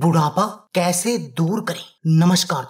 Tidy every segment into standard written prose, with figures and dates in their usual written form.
बुढ़ापा कैसे दूर करें। नमस्कार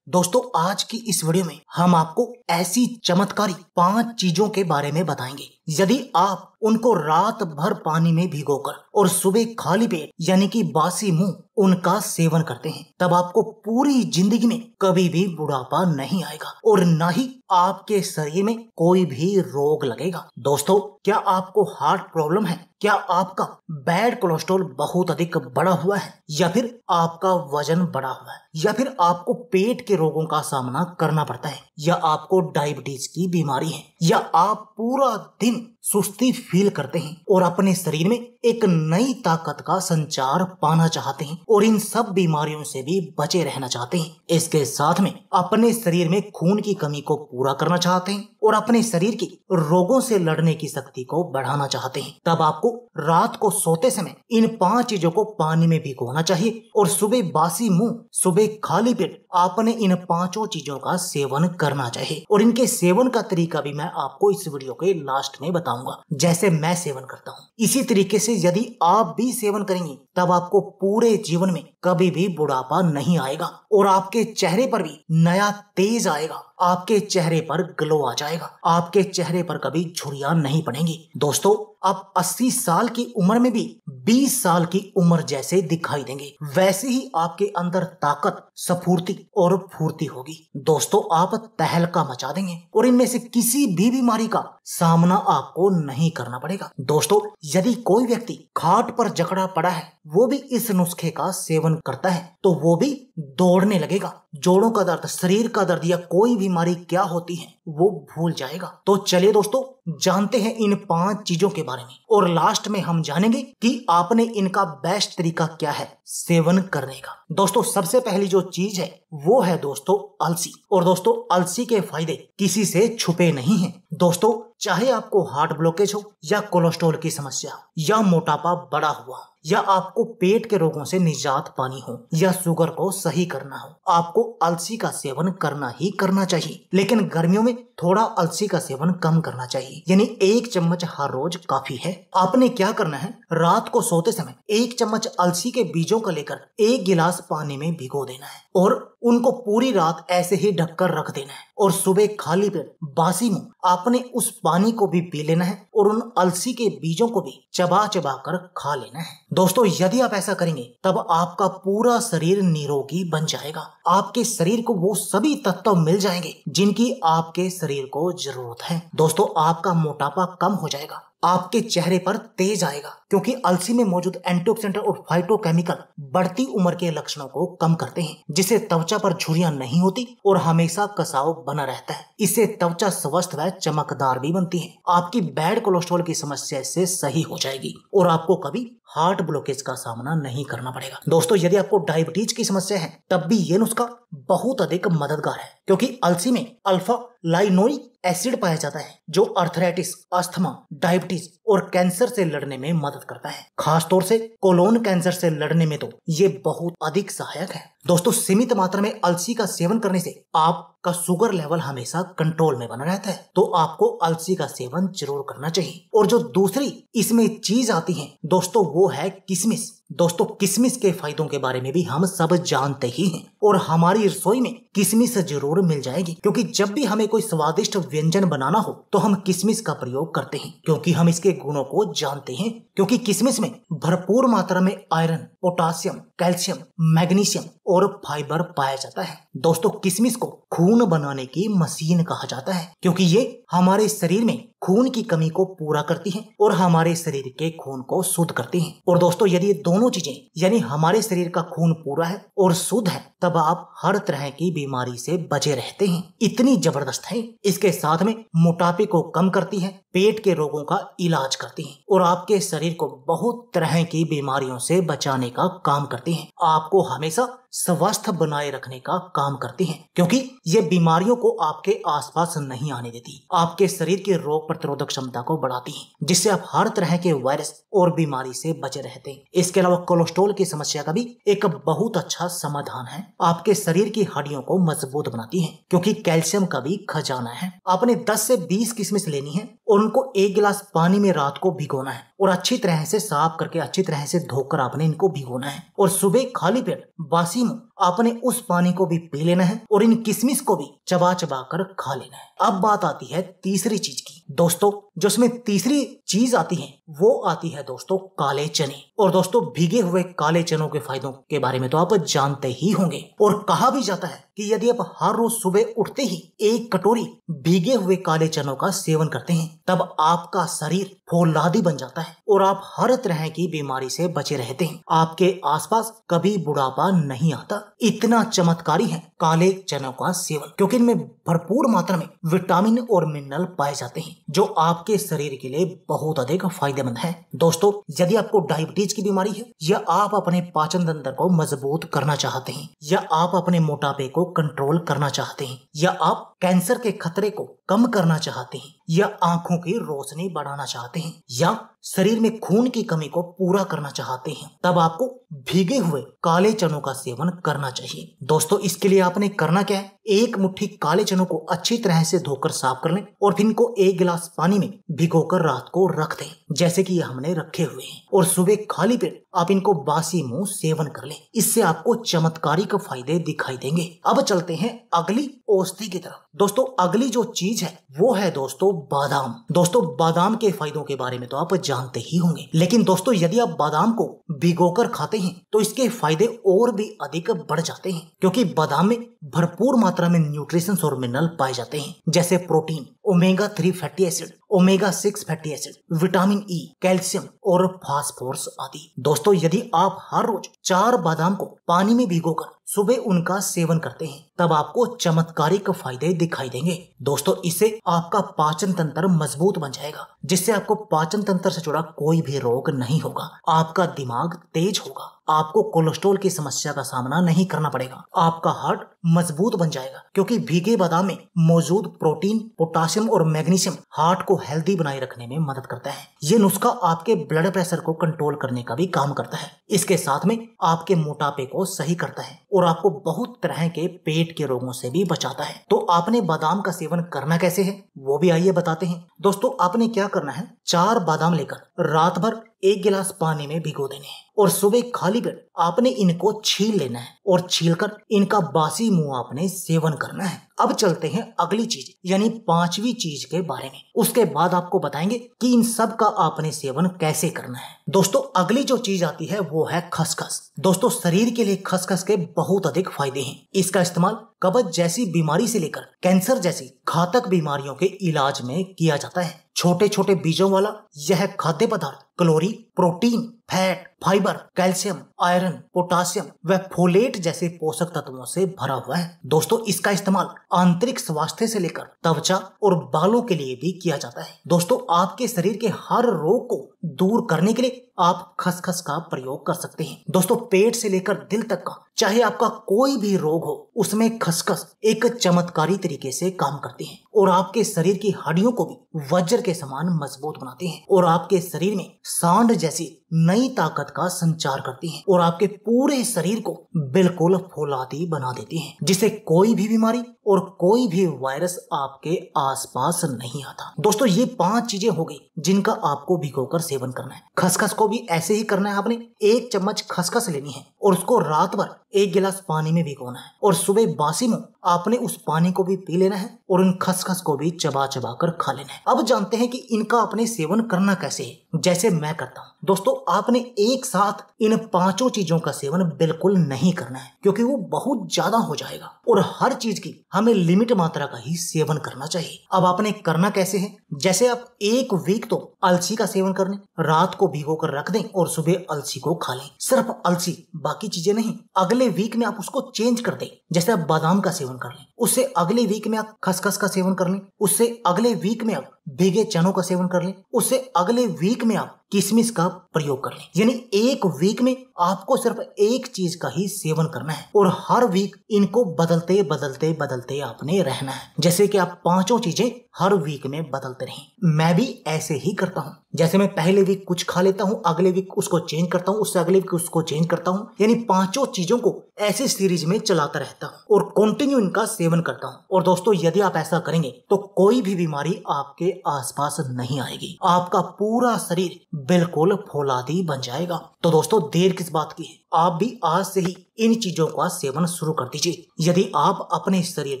दोस्तों, आज की इस वीडियो में हम आपको ऐसी चमत्कारी 5 चीजों के बारे में बताएंगे, यदि आप उनको रात भर पानी में भिगोकर और सुबह खाली पेट यानी कि बासी मुंह उनका सेवन करते हैं, तब आपको पूरी जिंदगी में कभी भी बुढ़ापा नहीं आएगा और न ही आपके शरीर में कोई भी रोग लगेगा। दोस्तों, क्या आपको हार्ट प्रॉब्लम है? क्या आपका बैड कोलेस्ट्रॉल बहुत अधिक बढ़ा हुआ है? या फिर आपका वजन बढ़ा हुआ है? या फिर आपको पेट के रोगों का सामना करना पड़ता है? या आपको डायबिटीज की बीमारी है? या आप पूरा दिन सुस्ती फील करते हैं और अपने शरीर में एक नई ताकत का संचार पाना चाहते हैं और इन सब बीमारियों से भी बचे रहना चाहते हैं? इसके साथ में अपने शरीर में खून की कमी को पूरा करना चाहते हैं और अपने शरीर की रोगों से लड़ने की शक्ति को बढ़ाना चाहते हैं, तब आपको रात को सोते समय इन 5 चीजों को पानी में भिगोना चाहिए और सुबह बासी मुंह, सुबह खाली पेट आपने इन 5 चीजों का सेवन करना चाहिए। और इनके सेवन का तरीका भी मैं आपको इस वीडियो के लास्ट में बताऊंगा, जैसे मैं सेवन करता हूँ। इसी तरीके से यदि आप भी सेवन करेंगे तब आपको पूरे जीवन में कभी भी बुढ़ापा नहीं आएगा और आपके चेहरे पर भी नया तेज आएगा, आपके चेहरे पर ग्लो आ जाएगा, आपके चेहरे पर कभी झुर्रियां नहीं पड़ेंगी। दोस्तों, आप 80 साल की उम्र में भी 20 साल की उम्र जैसे दिखाई देंगे, वैसे ही आपके अंदर ताकत, स्फूर्ति और फुर्ती होगी। दोस्तों, आप तहलका मचा देंगे और इनमें से किसी भी बीमारी का सामना आपको नहीं करना पड़ेगा। दोस्तों, यदि कोई व्यक्ति खाट पर जकड़ा पड़ा है, वो भी इस नुस्खे का सेवन करता है तो वो भी दौड़ने लगेगा, जोड़ों का दर्द, शरीर का दर्द या कोई बीमारी क्या होती है वो भूल जाएगा। तो चलिए दोस्तों, जानते हैं इन 5 चीजों के बारे में और लास्ट में हम जानेंगे कि आपने इनका बेस्ट तरीका क्या है सेवन करने का। दोस्तों, सबसे पहली जो चीज है वो है दोस्तों अलसी। और दोस्तों, अलसी के फायदे किसी से छुपे नहीं हैं। दोस्तों, चाहे आपको हार्ट ब्लॉकेज हो या कोलेस्ट्रॉल की समस्या या मोटापा बढ़ा हुआ या आपको पेट के रोगों से निजात पानी हो या शुगर को सही करना हो, आपको अलसी का सेवन करना ही करना चाहिए। लेकिन गर्मियों में थोड़ा अलसी का सेवन कम करना चाहिए, यानी 1 चम्मच हर रोज काफी है। आपने क्या करना है, रात को सोते समय 1 चम्मच अलसी के बीजों को लेकर 1 गिलास पानी में भिगो देना है और उनको पूरी रात ऐसे ही ढककर रख देना है और सुबह खाली पेट बासी मुंह आपने उस पानी को भी पी लेना है और उन अलसी के बीजों को भी चबा चबा कर खा लेना है। दोस्तों, यदि आप ऐसा करेंगे तब आपका पूरा शरीर निरोगी बन जाएगा, आपके शरीर को वो सभी तत्व मिल जाएंगे जिनकी आपके शरीर को जरूरत है। दोस्तों, आपका मोटापा कम हो जाएगा, आपके चेहरे पर तेज आएगा, क्योंकि अलसी में मौजूद एंटीऑक्सीडेंट और फाइटोकेमिकल बढ़ती उम्र के लक्षणों को कम करते हैं, जिससे त्वचा पर झुर्रियां नहीं होती और हमेशा कसाव बना रहता है। इससे त्वचा स्वस्थ व चमकदार भी बनती है, आपकी बैड कोलेस्ट्रॉल की समस्या इससे सही हो जाएगी और आपको कभी हार्ट ब्लॉकेज का सामना नहीं करना पड़ेगा। दोस्तों, यदि आपको डायबिटीज की समस्या है तब भी ये नुस्खा बहुत अधिक मददगार है, क्योंकि अलसी में अल्फा लाइनोलिक एसिड पाया जाता है जो अर्थराइटिस, अस्थमा, डायबिटीज और कैंसर से लड़ने में मदद करता है। खास तौर से कोलोन कैंसर से लड़ने में तो ये बहुत अधिक सहायक है। दोस्तों, सीमित मात्रा में अलसी का सेवन करने से आपका शुगर लेवल हमेशा कंट्रोल में बना रहता है, तो आपको अलसी का सेवन जरूर करना चाहिए। और जो दूसरी इसमें चीज आती है दोस्तों, वो है किशमिश। दोस्तों, किशमिश के फायदों के बारे में भी हम सब जानते ही हैं और हमारी रसोई में किशमिश जरूर मिल जाएगी, क्योंकि जब भी हमें कोई स्वादिष्ट व्यंजन बनाना हो तो हम किशमिश का प्रयोग करते हैं, क्योंकि हम इसके गुणों को जानते हैं। क्योंकि किशमिश में भरपूर मात्रा में आयरन, पोटासियम, कैल्शियम, मैग्नीशियम और फाइबर पाया जाता है। दोस्तों, किशमिश को खून बनाने की मशीन कहा जाता है, क्योंकि ये हमारे शरीर में खून की कमी को पूरा करती है और हमारे शरीर के खून को शुद्ध करती है। और दोस्तों, यदि ये दोनों चीजें यानी हमारे शरीर का खून पूरा है और शुद्ध है, तब आप हर तरह की बीमारी से बचे रहते हैं। इतनी जबरदस्त है। इसके साथ में मोटापे को कम करती है, पेट के रोगों का इलाज करती है और आपके शरीर को बहुत तरह की बीमारियों से बचाने का काम करती है, आपको हमेशा स्वस्थ बनाए रखने का काम करती है, क्योंकि ये बीमारियों को आपके आसपास नहीं आने देती, आपके शरीर की रोग प्रतिरोधक क्षमता को बढ़ाती है, जिससे आप हर तरह के वायरस और बीमारी से बचे रहते हैं। इसके अलावा कोलेस्ट्रॉल की समस्या का भी एक बहुत अच्छा समाधान है, आपके शरीर की हड्डियों को मजबूत बनाती है, क्योंकि कैल्शियम का भी खजाना है। आपने 10 से 20 किशमिश लेनी है और उनको 1 गिलास पानी में रात को भिगोना है और अच्छी तरह से साफ करके अच्छी तरह से धोकर आपने इनको भिगोना है और सुबह खाली पेट बासी मुंह आपने उस पानी को भी पी लेना है और इन किशमिश को भी चबा चबा कर खा लेना है। अब बात आती है तीसरी चीज की दोस्तों, जो इसमें तीसरी चीज आती है वो आती है दोस्तों काले चने। और दोस्तों भीगे हुए काले चनों के फायदों के बारे में तो आप जानते ही होंगे और कहा भी जाता है कि यदि आप हर रोज सुबह उठते ही एक कटोरी भीगे हुए काले चनों का सेवन करते हैं तब आपका शरीर फौलादी बन जाता है और आप हर तरह की बीमारी से बचे रहते हैं। आपके आसपास कभी बुढ़ापा नहीं आता, इतना चमत्कारी है काले चनों का सेवन, क्योंकि इनमें भरपूर मात्रा में विटामिन और मिनरल पाए जाते हैं जो आपके शरीर के लिए बहुत अधिक फायदेमंद है। दोस्तों यदि आपको डायबिटीज की बीमारी है या आप अपने पाचन तंत्र को मजबूत करना चाहते हैं या आप अपने मोटापे को कंट्रोल करना चाहते हैं या आप कैंसर के खतरे को कम करना चाहते हैं या आंखों की रोशनी बढ़ाना चाहते हैं या शरीर में खून की कमी को पूरा करना चाहते हैं, तब आपको भीगे हुए काले चनों का सेवन करना चाहिए। दोस्तों इसके लिए आपने करना क्या है, एक मुट्ठी काले चनों को अच्छी तरह से धोकर साफ कर लें और फिर इनको एक गिलास पानी में भिगोकर रात को रख दें जैसे कि हमने रखे हुए हैं और सुबह खाली पेट आप इनको बासी मुंह सेवन कर लें। इससे आपको चमत्कारी के फायदे दिखाई देंगे। अब चलते हैं अगली औषधि की तरफ। दोस्तों अगली जो चीज है वो है दोस्तों बादाम। दोस्तों बादाम के फायदों के बारे में तो आप जानते ही होंगे, लेकिन दोस्तों यदि आप बादाम को भिगोकर खाते हैं तो इसके फायदे और भी अधिक बढ़ जाते हैं, क्योंकि बादाम में भरपूर मात्रा में न्यूट्रिशन और मिनरल पाए जाते हैं जैसे protein, omega 3 fatty acid, omega 6 fatty acid, vitamin E, calcium और फास्फोरस आदि। दोस्तों यदि आप हर रोज 4 बादाम को पानी में भिगोकर सुबह उनका सेवन करते हैं तब आपको चमत्कारिक फायदे दिखाई देंगे। दोस्तों इससे आपका पाचन तंत्र मजबूत बन जाएगा, जिससे आपको पाचन तंत्र से जुड़ा कोई भी रोग नहीं होगा। आपका दिमाग तेज होगा, आपको कोलेस्ट्रॉल की समस्या का सामना नहीं करना पड़ेगा, आपका हार्ट मजबूत बन जाएगा, क्योंकि भीगे बादाम में मौजूद प्रोटीन, पोटासियम और मैग्नीशियम हार्ट को हेल्दी बनाए रखने में मदद करता है। ये नुस्खा आपके ब्लड प्रेशर को कंट्रोल करने का भी काम करता है, इसके साथ में आपके मोटापे को सही करता है और आपको बहुत तरह के पेट के रोगों से भी बचाता है। तो आपने बादाम का सेवन करना कैसे है वो भी आइए बताते हैं। दोस्तों आपने क्या करना है, 4 बादाम लेकर रात भर एक गिलास पानी में भिगो देने हैं और सुबह खाली पेट आपने इनको छील लेना है और छीलकर इनका बासी मुंह आपने सेवन करना है। अब चलते हैं अगली चीज यानी 5वीं चीज के बारे में। उसके बाद आपको बताएंगे कि इन सब का आपने सेवन कैसे करना है। दोस्तों अगली जो चीज आती है वो है खसखस। दोस्तों शरीर के लिए खसखस के बहुत अधिक फायदे हैं। इसका इस्तेमाल कब्ज जैसी बीमारी से लेकर कैंसर जैसी घातक बीमारियों के इलाज में किया जाता है। छोटे छोटे बीजों वाला यह खाद्य पदार्थ calorie, protein, fat, fibre, calcium, iron, potassium व फोलेट जैसे पोषक तत्वों से भरा हुआ है। दोस्तों इसका इस्तेमाल आंतरिक स्वास्थ्य से लेकर त्वचा और बालों के लिए भी किया जाता है। दोस्तों आपके शरीर के हर रोग को दूर करने के लिए आप खसखस का प्रयोग कर सकते हैं। दोस्तों पेट से लेकर दिल तक का चाहे आपका कोई भी रोग हो, उसमें खसखस एक चमत्कारी तरीके से काम करते हैं और आपके शरीर की हड्डियों को भी वज्र के समान मजबूत बनाते हैं और आपके शरीर में सांड जैसी नई ताकत का संचार करती है और आपके पूरे शरीर को बिल्कुल फौलादी बना देती है, जिससे कोई भी बीमारी और कोई भी वायरस आपके आसपास नहीं आता। दोस्तों ये 5 चीजें हो गई जिनका आपको भिगोकर सेवन करना है। खसखस को भी ऐसे ही करना है, आपने 1 चम्मच खसखस लेनी है और उसको रात भर 1 गिलास पानी में भिगोना है और सुबह बासी मुंह आपने उस पानी को भी पी लेना है और उन खसखस को भी चबा चबा कर खा लेना है। अब जानते हैं कि इनका अपने सेवन करना कैसे है, जैसे मैं करता हूँ। दोस्तों आपने एक साथ इन 5 चीजों का सेवन बिल्कुल नहीं करना है, क्योंकि वो बहुत ज्यादा हो जाएगा और हर चीज की हमें लिमिट मात्रा का ही सेवन करना चाहिए। अब आपने करना कैसे है, जैसे आप 1 वीक तो अलसी का सेवन कर लें, रात को भिगो कर रख दें और सुबह अलसी को खा लें। सिर्फ अलसी, बाकी चीजें नहीं। अगले वीक में आप उसको चेंज कर दें, जैसे आप बादाम का सेवन कर लें, उससे अगले वीक में आप खसखस का सेवन कर लें, उससे अगले वीक में आप भीगे चनों का सेवन कर लें, उससे अगले वीक में आप किशमिश का प्रयोग कर लें। यानी 1 वीक में आपको सिर्फ 1 चीज का ही सेवन करना है और हर वीक इनको बदलते बदलते बदलते आपने रहना है, जैसे कि आप 5 चीजें हर वीक में बदलते रहें। मैं भी ऐसे ही करता हूँ, जैसे मैं पहले वीक कुछ खा लेता हूँ, अगले वीक उसको चेंज करता हूँ, उससे अगले वीक उसको चेंज करता हूँ, यानी 5 चीजों को ऐसे सीरीज में चलाता रहता हूँ और कंटिन्यू इनका सेवन करता हूँ। और दोस्तों यदि आप ऐसा करेंगे तो कोई भी बीमारी आपके के आसपास नहीं आएगी। आपका पूरा शरीर बिल्कुल फौलादी बन जाएगा। तो दोस्तों देर किस बात की है, आप भी आज से ही इन चीजों का सेवन शुरू कर दीजिए यदि आप अपने शरीर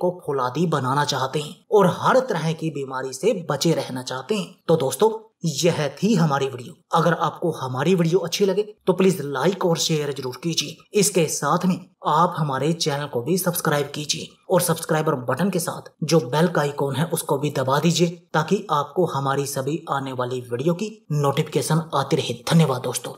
को फौलादी बनाना चाहते हैं और हर तरह की बीमारी से बचे रहना चाहते हैं। तो दोस्तों यह थी हमारी वीडियो। अगर आपको हमारी वीडियो अच्छी लगे तो प्लीज लाइक और शेयर जरूर कीजिए। इसके साथ में आप हमारे चैनल को भी सब्सक्राइब कीजिए और सब्सक्राइबर बटन के साथ जो बेल का आइकॉन है उसको भी दबा दीजिए ताकि आपको हमारी सभी आने वाली वीडियो की नोटिफिकेशन आती रहे। धन्यवाद दोस्तों।